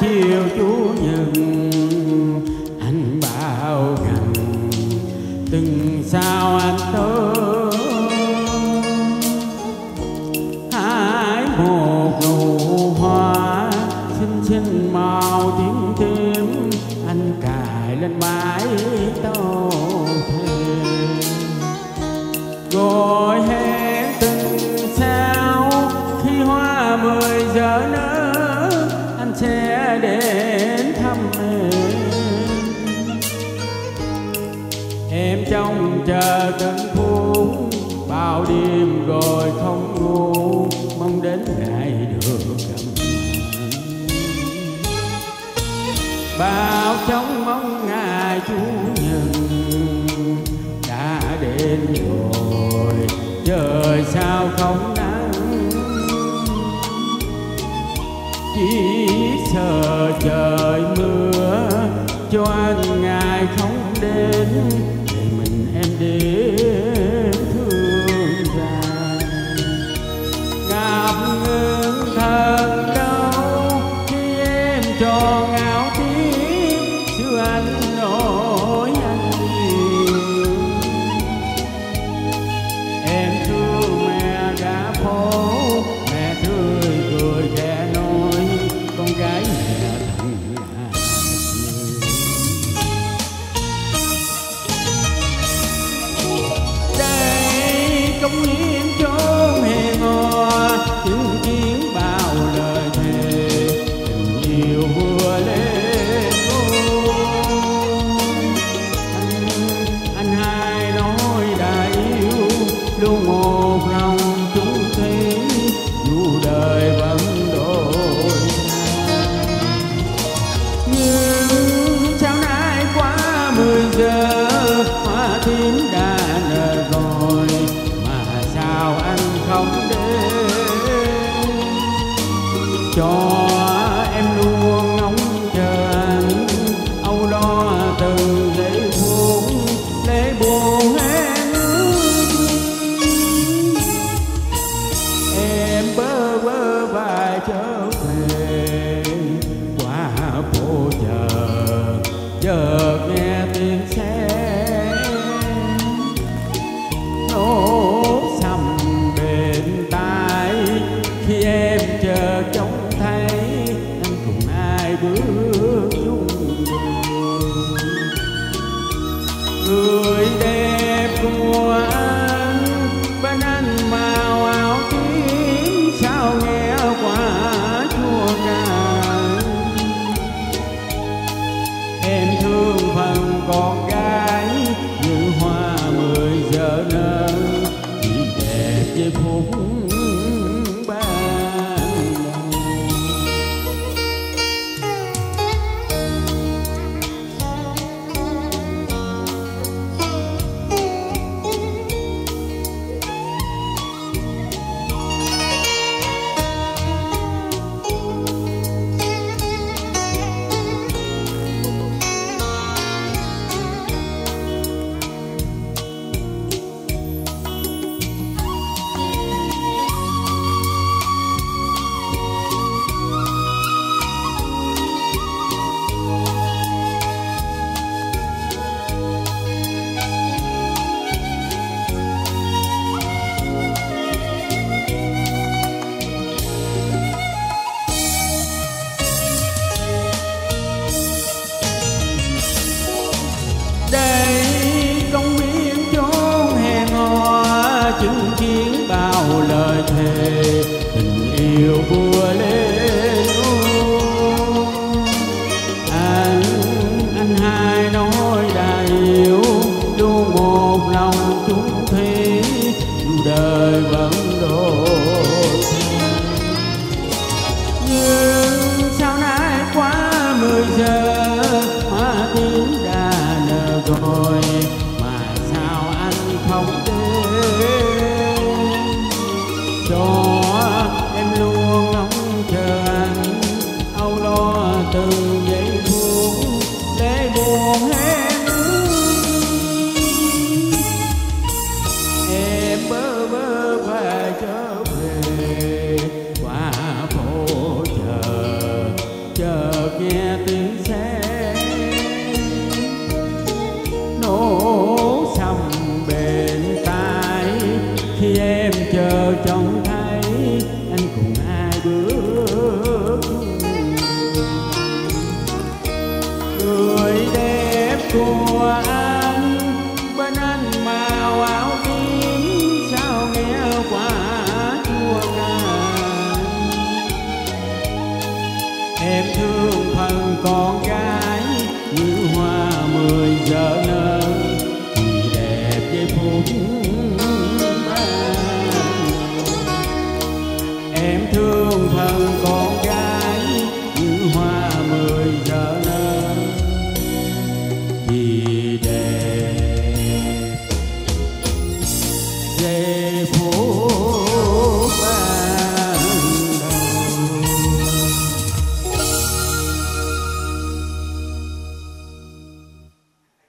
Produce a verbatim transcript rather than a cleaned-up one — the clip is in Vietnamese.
chiều Chúa nhận anh bao gần từng sao anh thơ hái một nụ hoa xinh xinh màu tím tím anh cài lên mái tóc thề gọi hẹn từng sao khi hoa mười giờ nở sẽ đến thăm em. Em trông chờ từng phút bao đêm rồi không ngủ mong đến ngày được gặp. Bao trông mong ngày Chủ Nhật đã đến rồi trời sao không nắng chỉ chờ trời mưa cho anh ngày không đến để mình em đêm thương dài ngập ngừng thật đau khi em cho ngáo tiếng xưa anh nỗi anh yêu em thương mẹ đã phố mẹ tươi cười kẻ nói con gái mẹ thằng là đây công hiến chốn hè hoa chứng kiến bao lời thề tình yêu vừa lên ô anh, anh hai nói đã yêu luôn một lòng chúng thấy dù đời vẫn cho em luôn ngóng chờ anh âu lo từng giây phút để buồn em em bơ vơ và trở về qua phố chợ chợt nghe tiếng xe nổ sầm bên tai khi em chờ trong bước chung người đẹp của anh bên anh màu áo tím sao nghe quá chua ngàn em thương phần con gái như hoa mười giờ nở chỉ đẹp với phút chứng kiến bao lời thề tình yêu vừa lên ô anh anh hai nói đã yêu luôn một lòng chúng thi đời vẫn đổi nhưng sao nay quá mười giờ hoa tím đã nở rồi mà sao anh không đến cho em luôn ngóng chùa An bên anh màu áo tím sao nghe quá chua càng. Em thương thần con gái như hoa mười giờ.